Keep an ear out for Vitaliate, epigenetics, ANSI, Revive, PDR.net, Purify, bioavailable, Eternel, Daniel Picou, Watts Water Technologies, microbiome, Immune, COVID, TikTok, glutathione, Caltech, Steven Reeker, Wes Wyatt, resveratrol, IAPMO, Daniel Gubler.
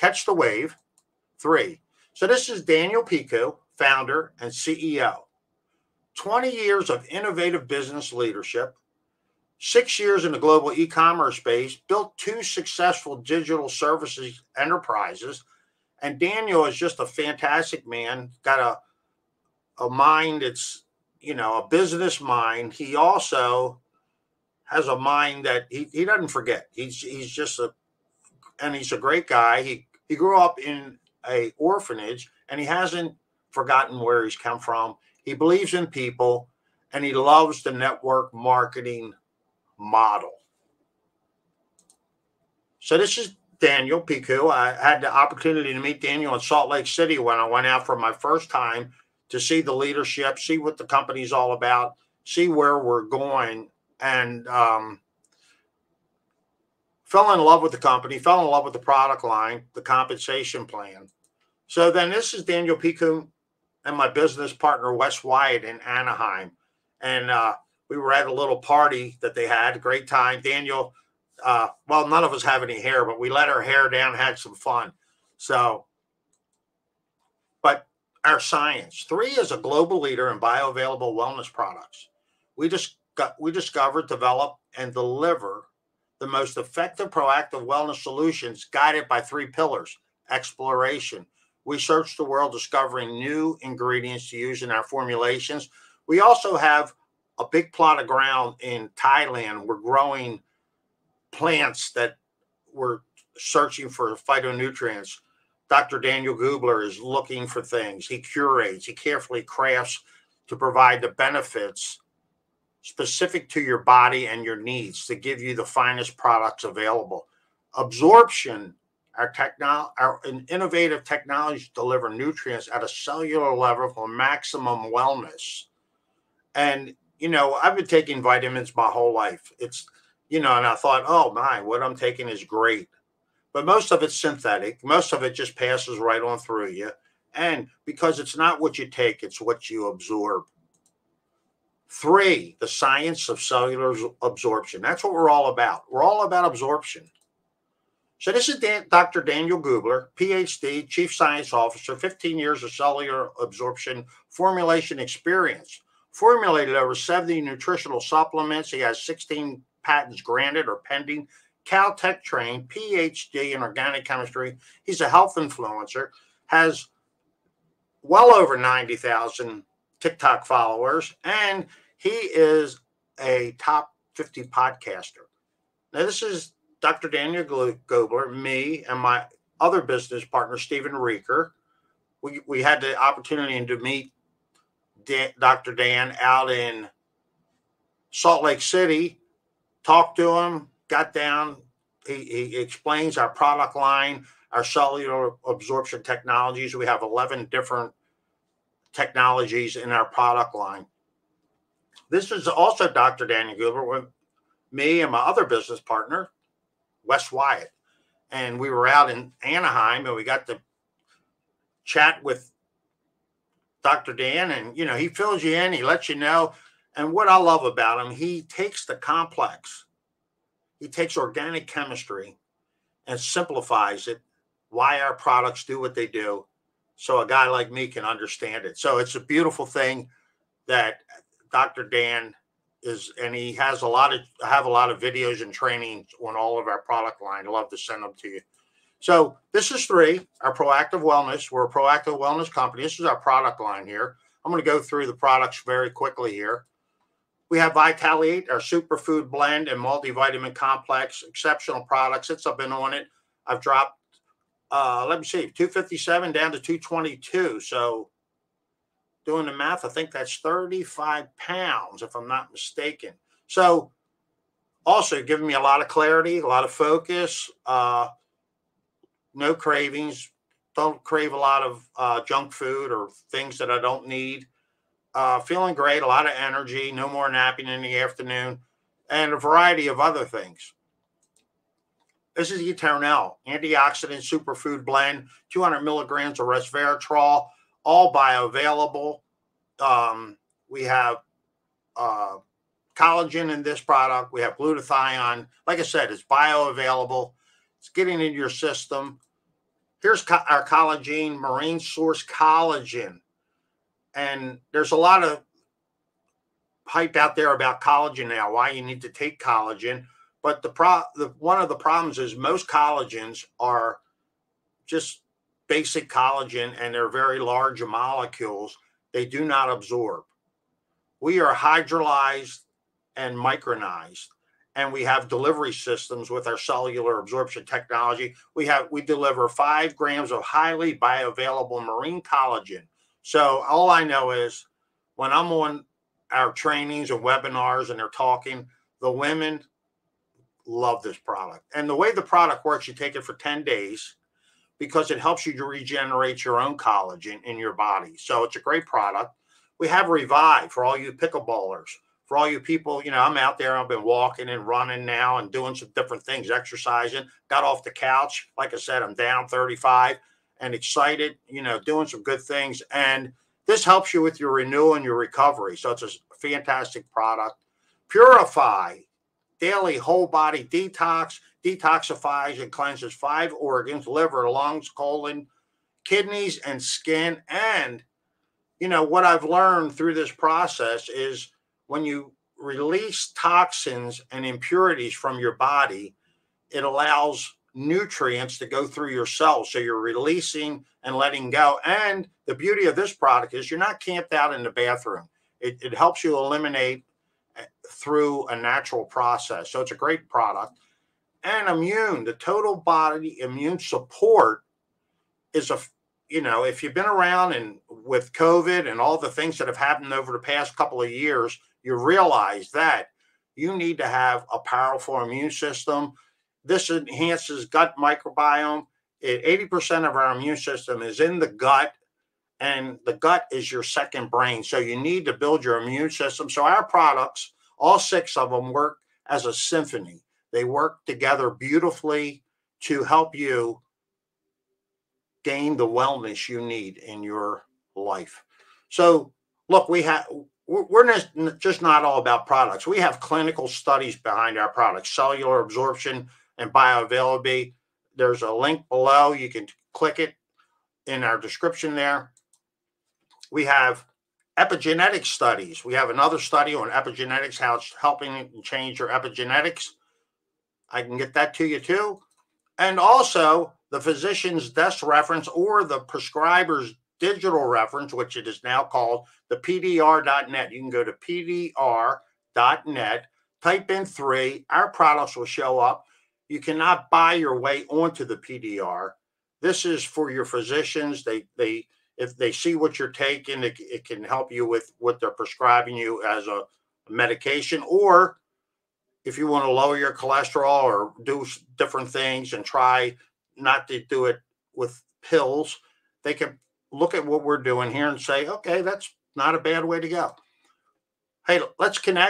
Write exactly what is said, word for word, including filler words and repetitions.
Catch the wave. Three. So this is Daniel Picou, founder and C E O. twenty years of innovative business leadership, six years in the global e-commerce space, built two successful digital services enterprises. And Daniel is just a fantastic man, got a, a mind that's, you know, a business mind. He also has a mind that he, he doesn't forget. He's, he's just a, and he's a great guy. He, he grew up in a orphanage and he hasn't forgotten where he's come from. He believes in people and he loves the network marketing model. So this is Daniel Picou. I had the opportunity to meet Daniel in Salt Lake City when I went out for my first time to see the leadership, see what the company's all about, see where we're going, and um, fell in love with the company, fell in love with the product line, the compensation plan. So then this is Daniel Picou and my business partner, Wes Wyatt, in Anaheim. And uh, we were at a little party that they had, a great time. Daniel, uh, well, none of us have any hair, but we let our hair down, had some fun. So, but our science. Three is a global leader in bioavailable wellness products. We just got, we discover, develop, and deliver the most effective proactive wellness solutions guided by three pillars. Exploration. We search the world discovering new ingredients to use in our formulations. We also have a big plot of ground in Thailand. We're growing plants that we're searching for phytonutrients. Doctor Daniel Gubler is looking for things. He curates. He carefully crafts to provide the benefits specific to your body and your needs to give you the finest products available. Absorption. Our, technol our innovative technologies deliver nutrients at a cellular level for maximum wellness. And, you know, I've been taking vitamins my whole life. It's, you know, and I thought, oh, my, what I'm taking is great. But most of it's synthetic. Most of it just passes right on through you. And because it's not what you take, it's what you absorb. Three, the science of cellular absorption. That's what we're all about. We're all about absorption. So this is Dan, Doctor Daniel Gubler, P H D, Chief Science Officer, fifteen years of cellular absorption formulation experience. Formulated over seventy nutritional supplements. He has sixteen patents granted or pending. Caltech trained, P H D in organic chemistry. He's a health influencer. Has well over ninety thousand TikTok followers. And he is a top fifty podcaster. Now this is Doctor Daniel Gubler, me, and my other business partner, Steven Reeker. We, we had the opportunity to meet Dan, Doctor Dan out in Salt Lake City, talked to him, got down. He, he explains our product line, our cellular absorption technologies. We have eleven different technologies in our product line. This is also Doctor Daniel Gubler with me and my other business partner, Wes Wyatt, and we were out in Anaheim and we got to chat with Doctor Dan, and you know, he fills you in, he lets you know. And what I love about him, he takes the complex, he takes organic chemistry and simplifies it, why our products do what they do, so a guy like me can understand it. So it's a beautiful thing that Doctor Dan is, and he has a lot of have a lot of videos and trainings on all of our product line. I'd love to send them to you. So this is three, our proactive wellness. We're a proactive wellness company. This is our product line here. I'm going to go through the products very quickly here. We have Vitaliate, our superfood blend and multivitamin complex, exceptional products. Since I've been on it, I've dropped, uh, let me see, two fifty-seven down to two twenty-two. So doing the math, I think that's thirty-five pounds, if I'm not mistaken. So also giving me a lot of clarity, a lot of focus, uh, no cravings, don't crave a lot of uh, junk food or things that I don't need. Uh, feeling great, a lot of energy, no more napping in the afternoon, and a variety of other things. This is Eternel, antioxidant superfood blend, two hundred milligrams of resveratrol, all bioavailable. Um, we have uh, collagen in this product. We have glutathione. Like I said, it's bioavailable. It's getting into your system. here's co our collagen, marine source collagen. And there's a lot of hype out there about collagen now, why you need to take collagen. But the pro the one of the problems is most collagens are just basic collagen, and they're very large molecules. They do not absorb. We are hydrolyzed and micronized, and we have delivery systems with our cellular absorption technology. We have we deliver five grams of highly bioavailable marine collagen. So all I know is when I'm on our trainings and webinars and they're talking, the women love this product. And the way the product works, you take it for ten days because it helps you to regenerate your own collagen in your body. So it's a great product. We have Revive for all you pickleballers, for all you people. You know, I'm out there. I've been walking and running now and doing some different things, exercising, got off the couch. Like I said, I'm down thirty-five and excited, you know, doing some good things. And this helps you with your renewal and your recovery. So it's a fantastic product. Purify, daily whole body detox, detoxifies and cleanses five organs: liver, lungs, colon, kidneys, and skin. And, you know, what I've learned through this process is when you release toxins and impurities from your body, it allows nutrients to go through your cells. So you're releasing and letting go. And the beauty of this product is you're not camped out in the bathroom. It, it helps you eliminate through a natural process. So it's a great product. And Immune, the total body immune support is a, you know, if you've been around and with COVID and all the things that have happened over the past couple of years, you realize that you need to have a powerful immune system. This enhances gut microbiome. eighty percent of our immune system is in the gut, and the gut is your second brain. So you need to build your immune system. So our products, all six of them, work as a symphony. They work together beautifully to help you gain the wellness you need in your life. So look, we have, we're just not all about products. We have clinical studies behind our products, cellular absorption and bioavailability. There's a link below. You can click it in our description there. We have epigenetic studies. We have another study on epigenetics, how it's helping change your epigenetics. I can get that to you too. And also the physician's desk reference, or the prescriber's digital reference, which it is now called, the P D R dot net. You can go to P D R dot net, type in three. Our products will show up. You cannot buy your way onto the P D R. This is for your physicians. They, they, if they see what you're taking, it, it can help you with what they're prescribing you as a medication. Or if you want to lower your cholesterol or do different things and try not to do it with pills, they can look at what we're doing here and say, okay, that's not a bad way to go. Hey, let's connect.